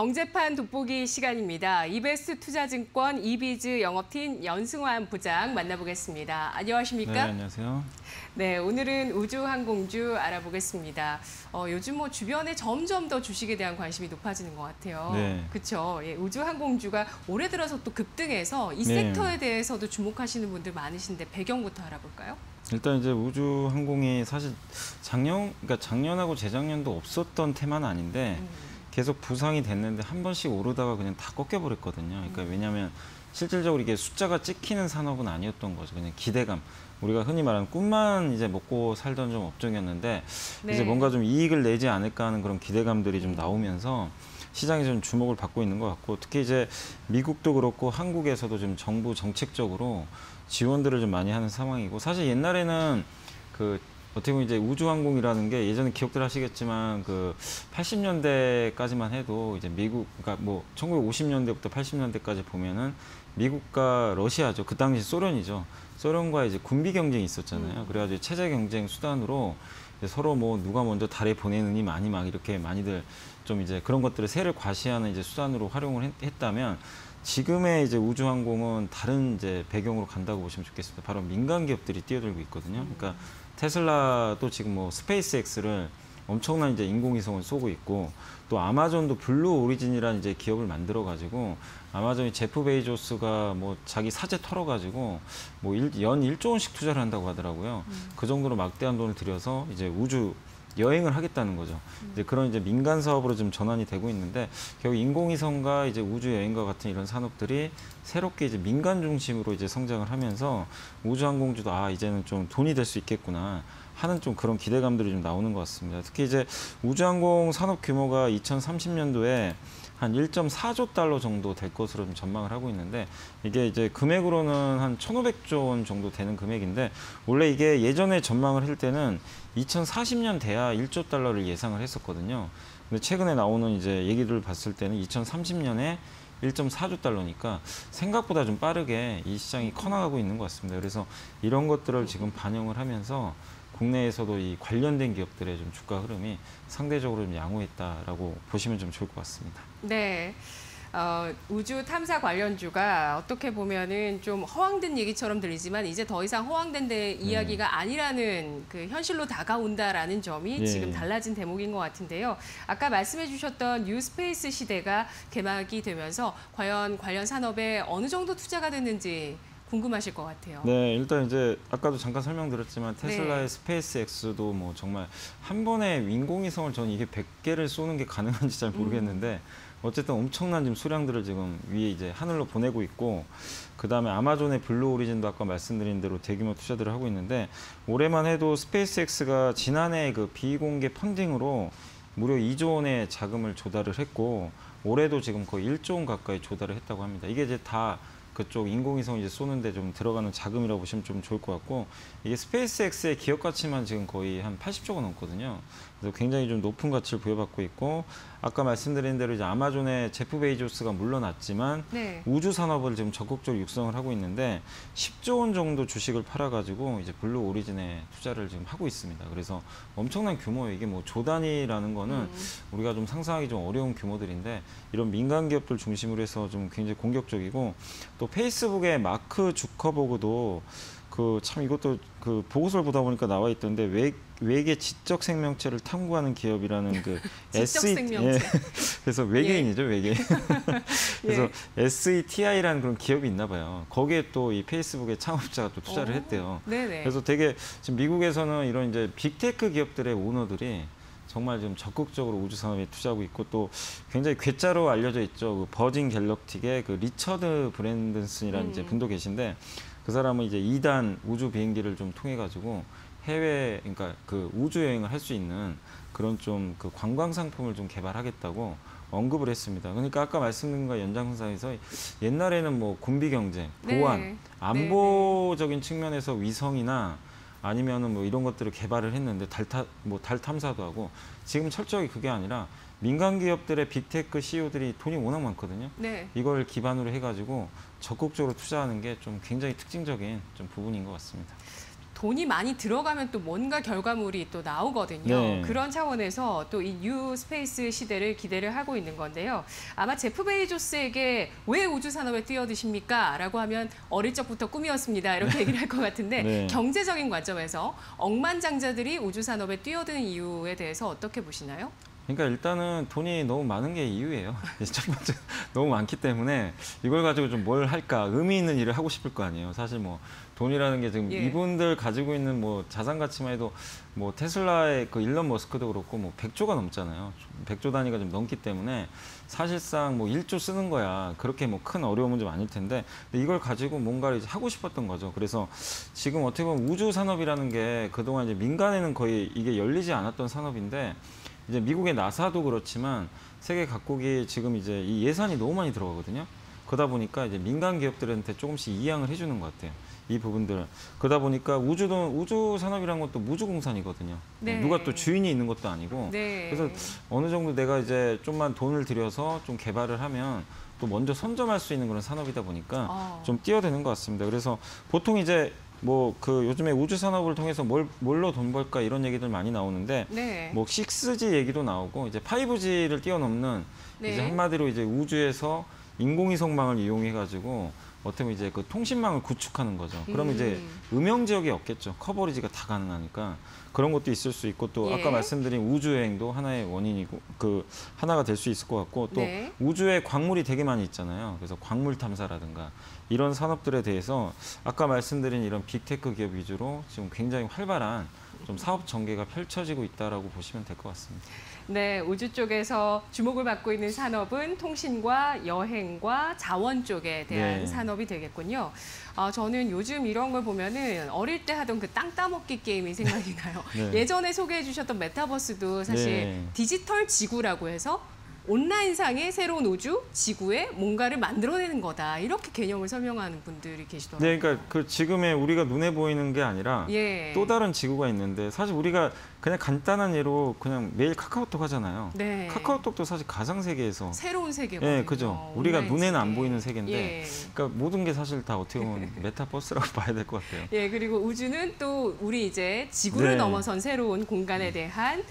경제판 돋보기 시간입니다. 이베스트 투자증권 이비즈 영업팀 연승환 부장 만나보겠습니다. 안녕하십니까? 네, 안녕하세요. 네, 오늘은 우주항공주 알아보겠습니다. 요즘 뭐 주변에 점점 더 주식에 대한 관심이 높아지는 것 같아요. 네. 그렇죠. 예, 우주항공주가 올해 들어서 또 급등해서 이 섹터에 대해서도 주목하시는 분들 많으신데 배경부터 알아볼까요? 일단 이제 우주항공이 사실 작년하고 재작년도 없었던 테마는 아닌데 계속 부상이 됐는데 한 번씩 오르다가 그냥 다 꺾여버렸거든요. 그러니까 왜냐하면 실질적으로 이게 숫자가 찍히는 산업은 아니었던 거죠. 그냥 기대감. 우리가 흔히 말하는 꿈만 이제 먹고 살던 좀 업종이었는데 이제 뭔가 좀 이익을 내지 않을까 하는 그런 기대감들이 좀 나오면서 시장이 좀 주목을 받고 있는 것 같고, 특히 이제 미국도 그렇고 한국에서도 좀 정부 정책적으로 지원들을 좀 많이 하는 상황이고, 사실 옛날에는 그 어떻게 보면 이제 우주항공이라는 게 예전에 기억들 하시겠지만 그 80년대까지만 해도 이제 미국, 그러니까 뭐 1950년대부터 80년대까지 보면은 미국과 러시아죠. 그 당시 소련이죠. 소련과 이제 군비 경쟁이 있었잖아요. 그래가지고 체제 경쟁 수단으로 이제 서로 뭐 누가 먼저 달에 보내느니 많이 막 이렇게 많이들 좀 이제 그런 것들을 세를 과시하는 이제 수단으로 활용을 했다면, 지금의 이제 우주항공은 다른 이제 배경으로 간다고 보시면 좋겠습니다. 바로 민간 기업들이 뛰어들고 있거든요. 그러니까 테슬라도 지금 뭐 스페이스X를 엄청난 이제 인공위성을 쏘고 있고, 또 아마존도 블루 오리진이라는 이제 기업을 만들어 가지고, 아마존이 제프 베이조스가 뭐 자기 사재 털어 가지고 뭐 연 1조 원씩 투자를 한다고 하더라고요. 그 정도로 막대한 돈을 들여서 이제 우주 여행을 하겠다는 거죠. 이제 그런 이제 민간 사업으로 좀 전환이 되고 있는데, 결국 인공위성과 이제 우주 여행과 같은 이런 산업들이 새롭게 이제 민간 중심으로 이제 성장을 하면서 우주항공주도 아 이제는 좀 돈이 될 수 있겠구나 하는 좀 그런 기대감들이 좀 나오는 것 같습니다. 특히 이제 우주항공 산업 규모가 2030년도에 한 1.4조 달러 정도 될 것으로 좀 전망을 하고 있는데, 이게 이제 금액으로는 한 1,500조 원 정도 되는 금액인데, 원래 이게 예전에 전망을 할 때는 2040년 돼야 1조 달러를 예상을 했었거든요. 근데 최근에 나오는 이제 얘기들을 봤을 때는 2030년에 1.4조 달러니까 생각보다 좀 빠르게 이 시장이 커나가고 있는 것 같습니다. 그래서 이런 것들을 지금 반영을 하면서 국내에서도 이 관련된 기업들의 좀 주가 흐름이 상대적으로 좀 양호했다라고 보시면 좀 좋을 것 같습니다. 네. 우주 탐사 관련주가 어떻게 보면은 좀 허황된 얘기처럼 들리지만 이제 더 이상 허황된 이야기가 아니라는 그 현실로 다가온다라는 점이 지금 달라진 대목인 것 같은데요. 아까 말씀해 주셨던 뉴스페이스 시대가 개막이 되면서 과연 관련 산업에 어느 정도 투자가 됐는지 궁금하실 것 같아요. 네, 일단 이제 아까도 잠깐 설명드렸지만 테슬라의 스페이스X도 뭐 정말 한 번에 인공위성을 저는 이게 100개를 쏘는 게 가능한지 잘 모르겠는데 어쨌든 엄청난 지금 수량들을 지금 위에 이제 하늘로 보내고 있고, 그다음에 아마존의 블루 오리진도 아까 말씀드린 대로 대규모 투자들을 하고 있는데, 올해만 해도 스페이스X가 지난해 그 비공개 펀딩으로 무려 2조 원의 자금을 조달을 했고, 올해도 지금 거의 1조 원 가까이 조달을 했다고 합니다. 이게 이제 다 그쪽 인공위성 이제 쏘는데 좀 들어가는 자금이라고 보시면 좀 좋을 것 같고, 이게 스페이스X의 기업 가치만 지금 거의 한 80조가 넘거든요. 그래서 굉장히 좀 높은 가치를 부여받고 있고, 아까 말씀드린 대로 이제 아마존의 제프 베이조스가 물러났지만 우주 산업을 지금 적극적으로 육성을 하고 있는데 10조 원 정도 주식을 팔아가지고 이제 블루 오리진에 투자를 지금 하고 있습니다. 그래서 엄청난 규모예요. 이게 뭐 조 단위라는 거는 우리가 좀 상상하기 좀 어려운 규모들인데, 이런 민간 기업들 중심으로 해서 좀 굉장히 공격적이고, 또 페이스북의 마크 주커버그도 그 참 이것도 그 보고서를 보다 보니까 나와 있던데 외계 지적 생명체를 탐구하는 기업이라는 그 그래서 외계인이죠, 외계인. 그래서 SETI라는 그런 기업이 있나 봐요. 거기에 또 이 페이스북의 창업자가 또 투자를 했대요. 네네. 그래서 되게 지금 미국에서는 이런 이제 빅테크 기업들의 오너들이 정말 좀 적극적으로 우주 산업에 투자하고 있고, 또 굉장히 괴짜로 알려져 있죠. 그 버진 갤럭틱의 그 리처드 브랜든슨이라는 이제 분도 계신데, 그 사람은 이제 2단 우주 비행기를 좀 통해 가지고 해외, 그러니까 그 우주 여행을 할 수 있는 그런 좀 그 관광 상품을 좀 개발하겠다고 언급을 했습니다. 그러니까 아까 말씀드린 것 연장선상에서 옛날에는 뭐 군비 경쟁, 보안, 안보적인 측면에서 위성이나 아니면은 뭐 이런 것들을 개발을 했는데 달 탐사도 하고, 지금 철저히 그게 아니라 민간 기업들의 빅테크 CEO들이 돈이 워낙 많거든요. 이걸 기반으로 해가지고 적극적으로 투자하는 게 좀 굉장히 특징적인 좀 부분인 것 같습니다. 돈이 많이 들어가면 또 뭔가 결과물이 또 나오거든요. 네. 그런 차원에서 또 이 뉴 스페이스 시대를 기대를 하고 있는 건데요. 아마 제프 베이조스에게 왜 우주 산업에 뛰어드십니까? 라고 하면 어릴 적부터 꿈이었습니다. 이렇게 얘기를 할 것 같은데 네. 경제적인 관점에서 억만장자들이 우주 산업에 뛰어드는 이유에 대해서 어떻게 보시나요? 그러니까 일단은 돈이 너무 많은 게 이유예요. 첫 번째, 너무 많기 때문에 이걸 가지고 좀 뭘 할까, 의미 있는 일을 하고 싶을 거 아니에요. 사실 뭐 돈이라는 게 지금 예. 이분들 가지고 있는 뭐 자산 가치만 해도 뭐 테슬라의 그 일론 머스크도 그렇고 뭐 100조가 넘잖아요. 100조 단위가 좀 넘기 때문에 사실상 뭐 1조 쓰는 거야. 그렇게 뭐 큰 어려움은 좀 아닐 텐데 근데 이걸 가지고 뭔가를 이제 하고 싶었던 거죠. 그래서 지금 어떻게 보면 우주 산업이라는 게 그동안 이제 민간에는 거의 이게 열리지 않았던 산업인데 이제 미국의 나사도 그렇지만 세계 각국이 지금 이제 이 예산이 너무 많이 들어가거든요. 그러다 보니까 이제 민간 기업들한테 조금씩 이양을 해주는 것 같아요. 이 부분들. 그러다 보니까 우주도 우주 산업이란 것도 무주공산이거든요. 네. 누가 또 주인이 있는 것도 아니고. 네. 그래서 어느 정도 내가 이제 좀만 돈을 들여서 좀 개발을 하면 또 먼저 선점할 수 있는 그런 산업이다 보니까 좀 뛰어드는 것 같습니다. 그래서 보통 이제 뭐 그 요즘에 우주 산업을 통해서 뭘로 돈 벌까 이런 얘기들 많이 나오는데 네. 뭐 6G 얘기도 나오고 이제 5G를 뛰어넘는 네. 이제 한마디로 이제 우주에서 인공위성망을 이용해 가지고 어떻게 보면 이제 그 통신망을 구축하는 거죠. 그러면 이제 음영 지역이 없겠죠. 커버리지가 다 가능하니까 그런 것도 있을 수 있고 또 예. 아까 말씀드린 우주 여행도 하나의 원인이고 그 하나가 될 수 있을 것 같고 또 네. 우주에 광물이 되게 많이 있잖아요. 그래서 광물 탐사라든가 이런 산업들에 대해서 아까 말씀드린 이런 빅테크 기업 위주로 지금 굉장히 활발한 좀 사업 전개가 펼쳐지고 있다라고 보시면 될 것 같습니다. 네, 우주 쪽에서 주목을 받고 있는 산업은 통신과 여행과 자원 쪽에 대한 네. 산업이 되겠군요. 저는 요즘 이런 걸 보면은 어릴 때 하던 그 땅 따먹기 게임이 생각이 나요. 네. 예전에 소개해 주셨던 메타버스도 사실 네. 디지털 지구라고 해서 온라인상의 새로운 우주, 지구에 뭔가를 만들어내는 거다. 이렇게 개념을 설명하는 분들이 계시더라고요. 네, 그러니까 그 지금의 우리가 눈에 보이는 게 아니라 예. 또 다른 지구가 있는데 사실 우리가 그냥 간단한 예로 그냥 매일 카카오톡 하잖아요. 네. 카카오톡도 사실 가상세계에서. 새로운 세계거든요. 네, 그죠. 우리가 눈에는 안 보이는 세계인데 예. 그러니까 모든 게 사실 다 어떻게 보면 메타버스라고 봐야 될 것 같아요. 예, 그리고 우주는 또 우리 이제 지구를 네. 넘어선 새로운 공간에 대한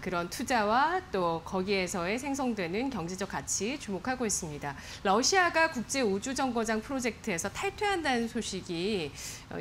그런 투자와 또 거기에서의 생성된 경제적 가치 주목하고 있습니다. 러시아가 국제 우주 정거장 프로젝트에서 탈퇴한다는 소식이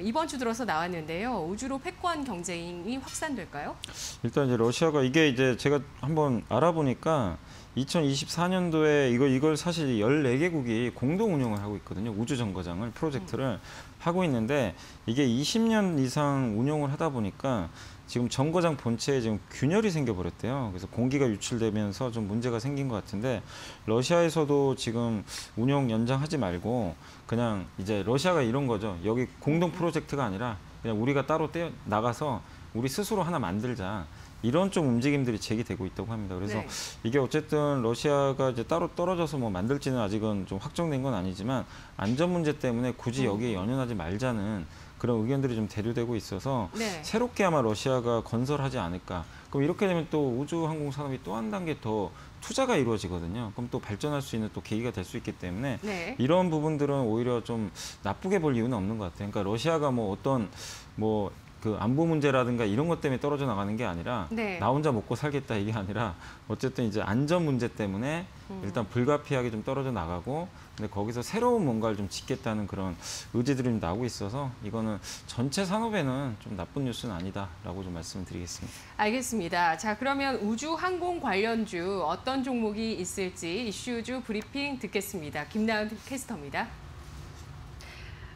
이번 주 들어서 나왔는데요. 우주로 패권 경쟁이 확산될까요? 일단 이제 러시아가 이게 이제 제가 한번 알아보니까 2024년도에 이걸 사실 14개국이 공동 운영을 하고 있거든요. 우주 정거장을 프로젝트를 하고 있는데 이게 20년 이상 운영을 하다 보니까 지금 정거장 본체에 지금 균열이 생겨버렸대요. 그래서 공기가 유출되면서 좀 문제가 생긴 것 같은데 러시아에서도 지금 운영 연장하지 말고 그냥 이제 러시아가 이런 거죠. 여기 공동 프로젝트가 아니라 그냥 우리가 따로 나가서 우리 스스로 하나 만들자. 이런 좀 움직임들이 제기되고 있다고 합니다. 그래서 네. 이게 어쨌든 러시아가 이제 따로 떨어져서 뭐 만들지는 아직은 좀 확정된 건 아니지만 안전 문제 때문에 굳이 여기에 연연하지 말자는 그런 의견들이 좀 대두되고 있어서 네. 새롭게 아마 러시아가 건설하지 않을까. 그럼 이렇게 되면 또 우주항공 산업이 또 한 단계 더 투자가 이루어지거든요. 그럼 또 발전할 수 있는 또 계기가 될 수 있기 때문에 네. 이런 부분들은 오히려 좀 나쁘게 볼 이유는 없는 것 같아요. 그러니까 러시아가 뭐 어떤 뭐 그 안보 문제라든가 이런 것 때문에 떨어져 나가는 게 아니라 네. 나 혼자 먹고 살겠다 이게 아니라 어쨌든 이제 안전 문제 때문에 일단 불가피하게 좀 떨어져 나가고 근데 거기서 새로운 뭔가를 좀 짓겠다는 그런 의지들이 나오고 있어서 이거는 전체 산업에는 좀 나쁜 뉴스는 아니다라고 좀 말씀드리겠습니다. 알겠습니다. 자 그러면 우주 항공 관련주 어떤 종목이 있을지 이슈주 브리핑 듣겠습니다. 김나은 캐스터입니다.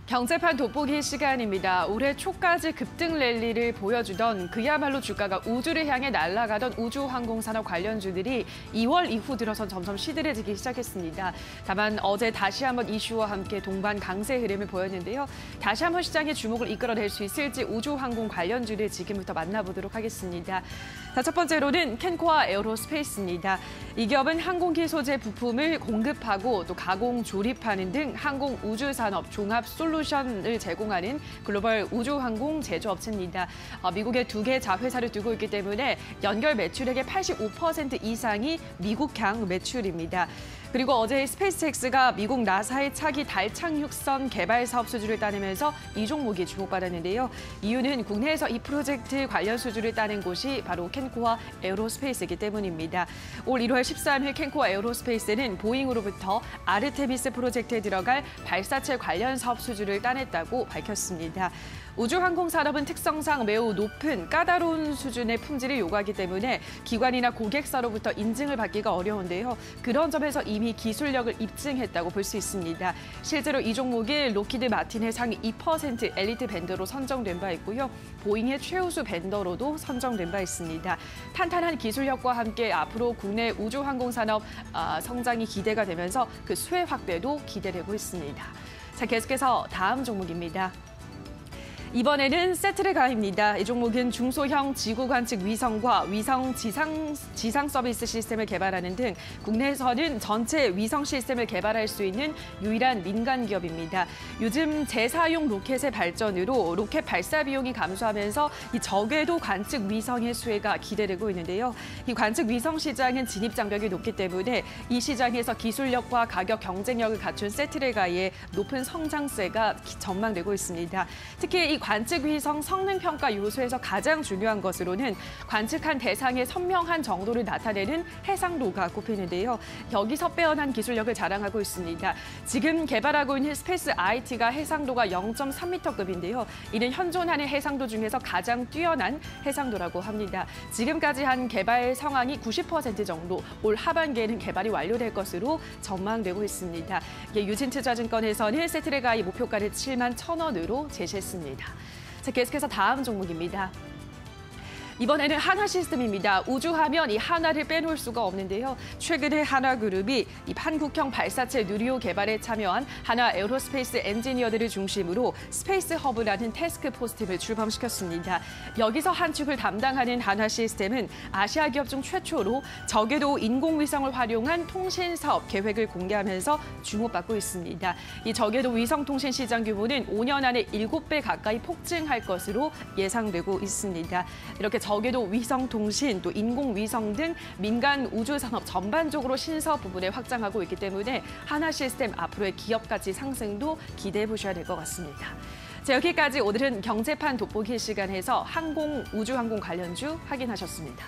경제판 돋보기 시간입니다. 올해 초까지 급등 랠리를 보여주던 그야말로 주가가 우주를 향해 날아가던 우주항공산업 관련주들이 2월 이후 들어선 점점 시들해지기 시작했습니다. 다만 어제 다시 한번 이슈와 함께 동반 강세 흐름을 보였는데요. 다시 한번 시장의 주목을 이끌어낼 수 있을지 우주항공 관련주를 지금부터 만나보도록 하겠습니다. 자, 첫 번째로는 캔코아 에어로스페이스입니다. 이 기업은 항공기 소재 부품을 공급하고 또 가공, 조립하는 등 항공 우주산업 종합 솔루션을 제공하는 글로벌 우주항공 제조업체입니다. 미국에 2개 자회사를 두고 있기 때문에 연결 매출액의 85% 이상이 미국향 매출입니다. 그리고 어제 스페이스X가 미국 나사의 차기 달 착륙선 개발 사업 수주를 따내면서 이 종목이 주목받았는데요. 이유는 국내에서 이 프로젝트 관련 수주를 따낸 곳이 바로 캔코아 에어로스페이스이기 때문입니다. 올 1월 13일 캔코아 에어로스페이스는 보잉으로부터 아르테미스 프로젝트에 들어갈 발사체 관련 사업 수주를 따냈다고 밝혔습니다. 우주항공 산업은 특성상 매우 높은 까다로운 수준의 품질을 요구하기 때문에 기관이나 고객사로부터 인증을 받기가 어려운데요. 그런 점에서 이미 기술력을 입증했다고 볼 수 있습니다. 실제로 이 종목이 록히드 마틴의 상위 2% 엘리트 벤더로 선정된 바 있고요. 보잉의 최우수 벤더로도 선정된 바 있습니다. 탄탄한 기술력과 함께 앞으로 국내 우주항공 산업 성장이 기대가 되면서 그 수혜 확대도 기대되고 있습니다. 자, 계속해서 다음 종목입니다. 이번에는 세트레가입니다. 이 종목은 중소형 지구 관측 위성과 위성 지상 서비스 시스템을 개발하는 등 국내에서는 전체 위성 시스템을 개발할 수 있는 유일한 민간 기업입니다. 요즘 재사용 로켓의 발전으로 로켓 발사 비용이 감소하면서 이 저궤도 관측 위성의 수혜가 기대되고 있는데요. 이 관측 위성 시장은 진입 장벽이 높기 때문에 이 시장에서 기술력과 가격 경쟁력을 갖춘 세트레가의 높은 성장세가 전망되고 있습니다. 특히 이 관측 위성 성능 평가 요소에서 가장 중요한 것으로는 관측한 대상의 선명한 정도를 나타내는 해상도가 꼽히는데요. 여기서 빼어난 기술력을 자랑하고 있습니다. 지금 개발하고 있는 스페이스 IT가 해상도가 0.3m급인데요. 이는 현존하는 해상도 중에서 가장 뛰어난 해상도라고 합니다. 지금까지 한 개발 상황이 90% 정도, 올 하반기에는 개발이 완료될 것으로 전망되고 있습니다. 유진 투자증권에서는 세트레가의 목표가를 71,000원으로 제시했습니다. 자, 계속해서 다음 종목입니다. 이번에는 한화 시스템입니다. 우주하면 이 한화를 빼놓을 수가 없는데요. 최근에 한화그룹이 이 한국형 발사체 누리호 개발에 참여한 한화 에어로스페이스 엔지니어들을 중심으로 스페이스 허브라는 태스크포스팀을 출범시켰습니다. 여기서 한 축을 담당하는 한화 시스템은 아시아 기업 중 최초로 저궤도 인공위성을 활용한 통신 사업 계획을 공개하면서 주목받고 있습니다. 이 저궤도 위성 통신 시장 규모는 5년 안에 7배 가까이 폭증할 것으로 예상되고 있습니다. 이렇게 저궤도 위성 통신, 또 인공위성 등 민간 우주산업 전반적으로 신서 부분에 확장하고 있기 때문에 하나 시스템 앞으로의 기업 가치 상승도 기대해 보셔야 될 것 같습니다. 자, 여기까지 오늘은 경제판 돋보기 시간에서 우주항공 관련주 확인하셨습니다.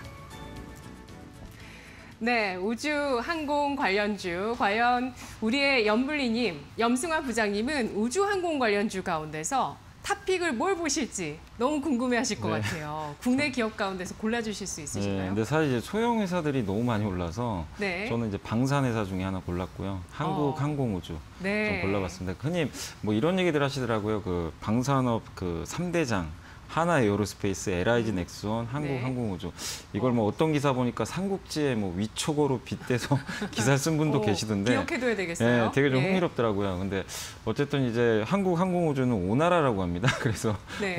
네, 우주항공 관련주. 과연 우리의 염블리님, 연승환 부장님은 우주항공 관련주 가운데서 탑픽을 뭘 보실지 너무 궁금해하실 것 같아요. 국내 기업 가운데서 골라주실 수 있으신가요? 네, 근데 사실 이제 소형 회사들이 너무 많이 올라서 저는 이제 방산 회사 중에 하나 골랐고요. 한국항공우주 좀 골라봤습니다. 흔히 뭐 이런 얘기들 하시더라고요. 그 방산업 그 3대장. 하나 에어로스페이스, LIG넥스원, 한국항공우주. 이걸 뭐 어떤 기사 보니까 삼국지에 뭐 위촉어로 빗대서 기사 쓴 분도 계시던데. 기억해둬야 되겠어요. 네, 되게 좀 흥미롭더라고요. 근데 어쨌든 이제 한국항공우주는 오나라라고 합니다. 그래서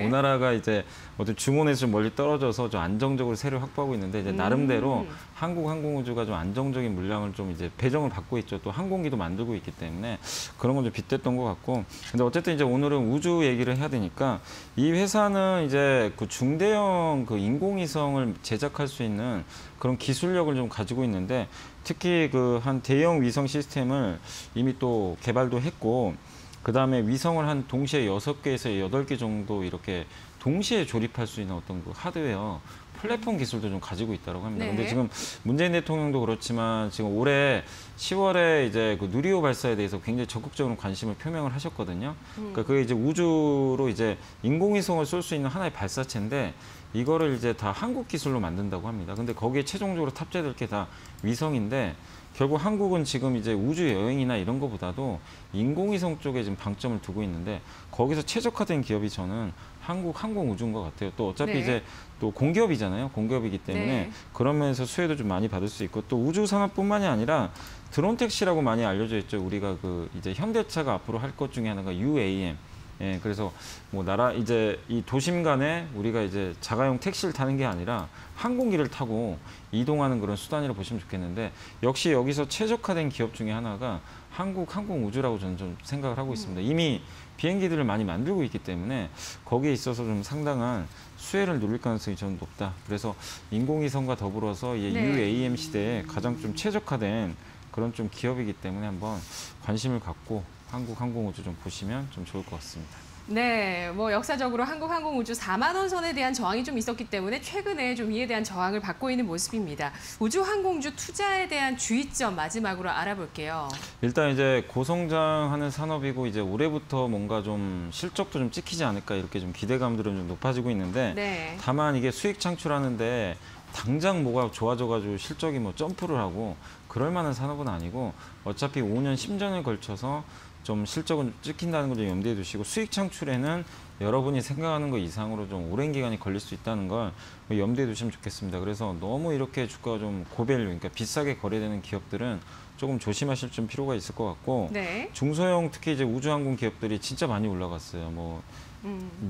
오나라가 이제 어떤 중원에서 좀 멀리 떨어져서 좀 안정적으로 세를 확보하고 있는데 이제 나름대로 한국항공우주가 좀 안정적인 물량을 좀 이제 배정을 받고 있죠. 또 항공기도 만들고 있기 때문에 그런 건 좀 빗댔던 것 같고. 근데 어쨌든 이제 오늘은 우주 얘기를 해야 되니까 이 회사는 이제 그 중대형 그 인공위성을 제작할 수 있는 그런 기술력을 좀 가지고 있는데 특히 그 한 대형 위성 시스템을 이미 또 개발도 했고 그 다음에 위성을 한 동시에 6개에서 8개 정도 이렇게 동시에 조립할 수 있는 어떤 그 하드웨어 플랫폼 기술도 좀 가지고 있다고 합니다. 근데 지금 문재인 대통령도 그렇지만 지금 올해 10월에 이제 그 누리호 발사에 대해서 굉장히 적극적으로 관심을 표명을 하셨거든요. 그러니까 그게 이제 우주로 이제 인공위성을 쏠 수 있는 하나의 발사체인데 이거를 이제 다 한국 기술로 만든다고 합니다. 근데 거기에 최종적으로 탑재될 게 다 위성인데 결국 한국은 지금 이제 우주 여행이나 이런 거보다도 인공위성 쪽에 지금 방점을 두고 있는데 거기서 최적화된 기업이 저는 한국항공우주인 것 같아요. 또 어차피 이제 또 공기업이잖아요. 공기업이기 때문에 그런 면에서 수혜도 좀 많이 받을 수 있고 또 우주산업뿐만이 아니라 드론 택시라고 많이 알려져 있죠. 우리가 그 이제 현대차가 앞으로 할 것 중에 하나가 UAM. 예, 그래서 뭐 나라 이제 이 도심 간에 우리가 이제 자가용 택시를 타는 게 아니라 항공기를 타고 이동하는 그런 수단이라고 보시면 좋겠는데 역시 여기서 최적화된 기업 중에 하나가 한국항공우주라고 저는 좀 생각을 하고 있습니다. 이미 비행기들을 많이 만들고 있기 때문에 거기에 있어서 좀 상당한 수혜를 누릴 가능성이 좀 높다. 그래서 인공위성과 더불어서 UAM 시대에 가장 좀 최적화된 그런 좀 기업이기 때문에 한번 관심을 갖고 한국항공우주 좀 보시면 좀 좋을 것 같습니다. 네, 뭐 역사적으로 한국항공우주 4만원 선에 대한 저항이 좀 있었기 때문에 최근에 좀 이에 대한 저항을 받고 있는 모습입니다. 우주항공주 투자에 대한 주의점 마지막으로 알아볼게요. 일단 이제 고성장하는 산업이고 이제 올해부터 뭔가 좀 실적도 좀 찍히지 않을까 이렇게 좀 기대감들은 좀 높아지고 있는데 네. 다만 이게 수익 창출하는데 당장 뭐가 좋아져가지고 실적이 뭐 점프를 하고 그럴 만한 산업은 아니고 어차피 5년, 10년을 걸쳐서 좀 실적은 찍힌다는 걸 좀 염두에 두시고 수익 창출에는 여러분이 생각하는 것 이상으로 좀 오랜 기간이 걸릴 수 있다는 걸 염두에 두시면 좋겠습니다. 그래서 너무 이렇게 주가가 좀 고밸류, 그러니까 비싸게 거래되는 기업들은 조금 조심하실 좀 필요가 있을 것 같고 네. 중소형 특히 이제 우주항공 기업들이 진짜 많이 올라갔어요. 뭐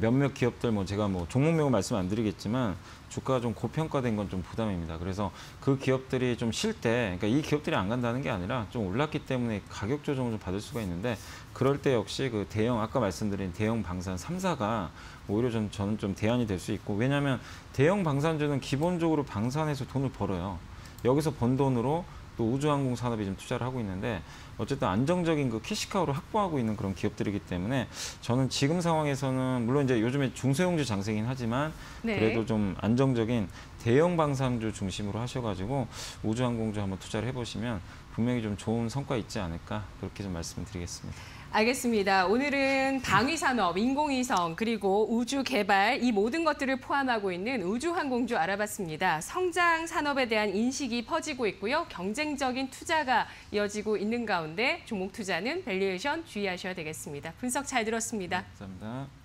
몇몇 기업들 뭐 제가 뭐 종목명은 말씀 안 드리겠지만 주가가 좀 고평가된 건 좀 부담입니다. 그래서 그 기업들이 좀 쉴 때, 그러니까 이 기업들이 안 간다는 게 아니라 좀 올랐기 때문에 가격 조정을 좀 받을 수가 있는데 그럴 때 역시 그 대형, 아까 말씀드린 대형 방산 3사가 오히려 저는 좀 대안이 될 수 있고 왜냐하면 대형 방산주는 기본적으로 방산에서 돈을 벌어요. 여기서 번 돈으로 또 우주항공 산업에 좀 투자를 하고 있는데 어쨌든 안정적인 그 캐시카우를 확보하고 있는 그런 기업들이기 때문에 저는 지금 상황에서는 물론 이제 요즘에 중소형주 장세긴 하지만 네. 그래도 좀 안정적인 대형 방산주 중심으로 하셔가지고 우주항공주 한번 투자를 해보시면 분명히 좀 좋은 성과 있지 않을까 그렇게 좀 말씀드리겠습니다. 알겠습니다. 오늘은 방위산업, 인공위성, 그리고 우주개발 이 모든 것들을 포함하고 있는 우주항공주 알아봤습니다. 성장 산업에 대한 인식이 퍼지고 있고요. 경쟁적인 투자가 이어지고 있는 가운데 종목 투자는 밸류에이션 주의하셔야 되겠습니다. 분석 잘 들었습니다. 네, 감사합니다.